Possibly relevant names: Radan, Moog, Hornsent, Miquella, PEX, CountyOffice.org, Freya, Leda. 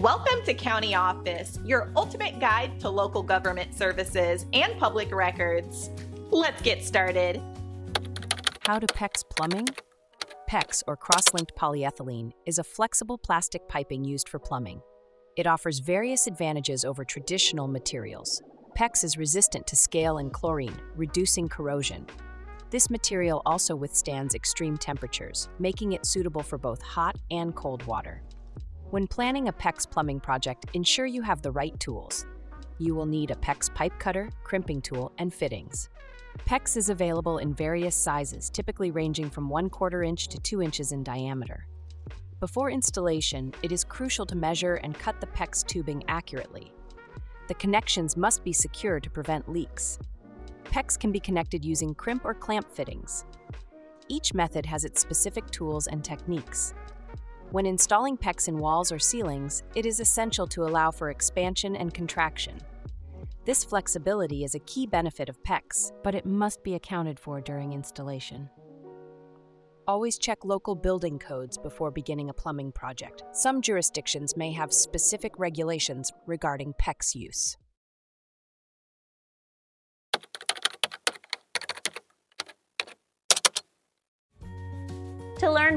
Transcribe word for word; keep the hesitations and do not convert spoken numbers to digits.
Welcome to County Office, your ultimate guide to local government services and public records. Let's get started. How to PEX plumbing? PEX, or cross-linked polyethylene, is a flexible plastic piping used for plumbing. It offers various advantages over traditional materials. PEX is resistant to scale and chlorine, reducing corrosion. This material also withstands extreme temperatures, making it suitable for both hot and cold water. When planning a PEX plumbing project, ensure you have the right tools. You will need a PEX pipe cutter, crimping tool, and fittings. PEX is available in various sizes, typically ranging from one quarter inch to two inches in diameter. Before installation, it is crucial to measure and cut the PEX tubing accurately. The connections must be secure to prevent leaks. PEX can be connected using crimp or clamp fittings. Each method has its specific tools and techniques. When installing PEX in walls or ceilings, it is essential to allow for expansion and contraction. This flexibility is a key benefit of PEX, but it must be accounted for during installation. Always check local building codes before beginning a plumbing project. Some jurisdictions may have specific regulations regarding PEX use. To learn